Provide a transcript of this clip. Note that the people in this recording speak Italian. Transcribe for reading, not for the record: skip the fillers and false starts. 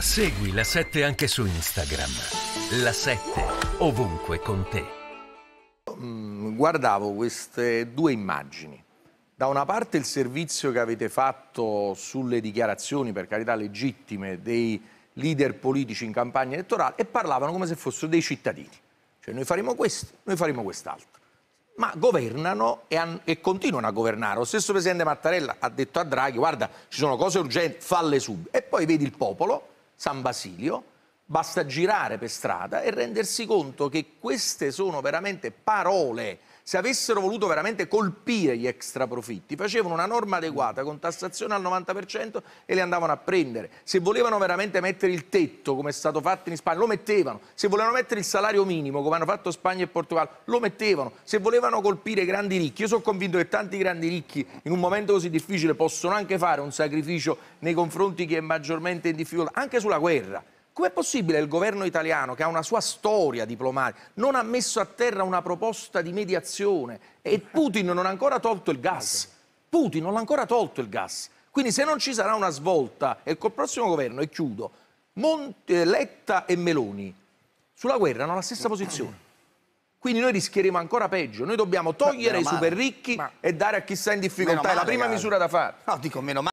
Segui La 7 anche su Instagram. La 7 ovunque con te. Guardavo queste due immagini. Da una parte il servizio che avete fatto sulle dichiarazioni, per carità legittime, dei leader politici in campagna elettorale, e parlavano come se fossero dei cittadini. Cioè noi faremo questo, noi faremo quest'altro. Ma governano e continuano a governare. Lo stesso presidente Mattarella ha detto a Draghi: guarda, ci sono cose urgenti, falle subito. E poi vedi il popolo, San Basilio, basta girare per strada e rendersi conto che queste sono veramente parole. Se avessero voluto veramente colpire gli extraprofitti, facevano una norma adeguata con tassazione al 90% e le andavano a prendere. Se volevano veramente mettere il tetto, come è stato fatto in Spagna, lo mettevano. Se volevano mettere il salario minimo, come hanno fatto Spagna e Portogallo, lo mettevano. Se volevano colpire i grandi ricchi, io sono convinto che tanti grandi ricchi in un momento così difficile possono anche fare un sacrificio nei confronti chi è maggiormente in difficoltà, anche sulla guerra. Com'è possibile il governo italiano, che ha una sua storia diplomatica, non ha messo a terra una proposta di mediazione? E Putin non ha ancora tolto il gas. Putin non l'ha ancora tolto il gas. Quindi se non ci sarà una svolta, e col prossimo governo, e chiudo, Monteletta e Meloni sulla guerra hanno la stessa posizione. Quindi noi rischieremo ancora peggio. Noi dobbiamo togliere ai super ricchi e dare a chi sta in difficoltà. È la prima misura da fare. No, dico meno male.